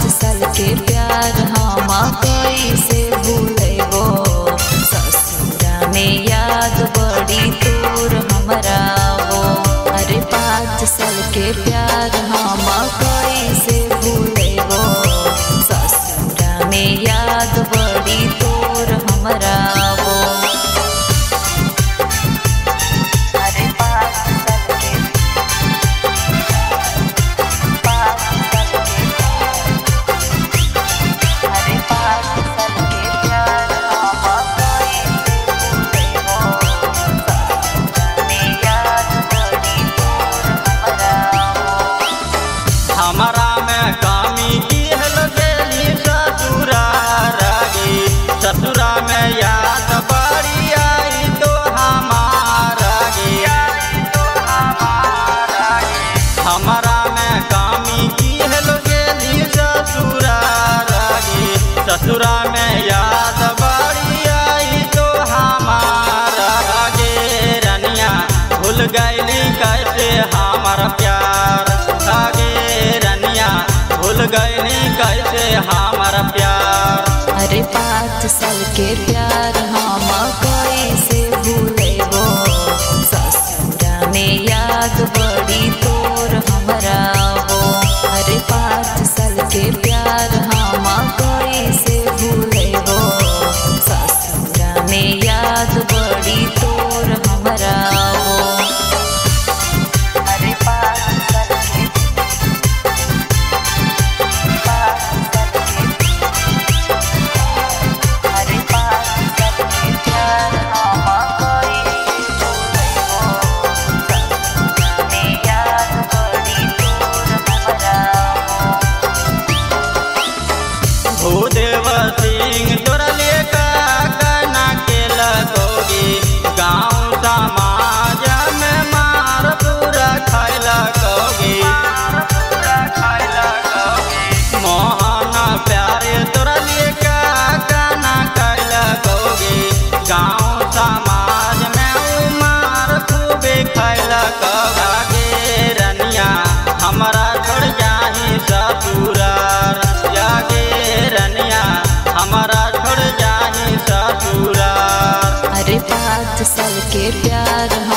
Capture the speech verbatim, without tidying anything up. साठ साल के प्यार हम कैसे भूलेबो, ससुरा में याद बड़ी दूर हमारा वो। अरे पाँच साल के प्यार हम कैसे भूलेबो, ससुरा में याद बड़ी दूर हमारा वो। ससुरा में याद बड़ी आई तो हमारा गे, रनिया भूल गईली कैसे हमारा प्यार आगे, रनिया भूल गईली कैसे हमारा प्यार। अरे पाँच साल के प्यार हम कैसे भूलेबो, ससुरा में याद बड़ी तोर हमारा वो। अरे पाँच साल के प्यार हम कैसे भूलेबो, ससुरा में याद बड़ी तोर हमारा वो। अरे पाँच साल के प्यार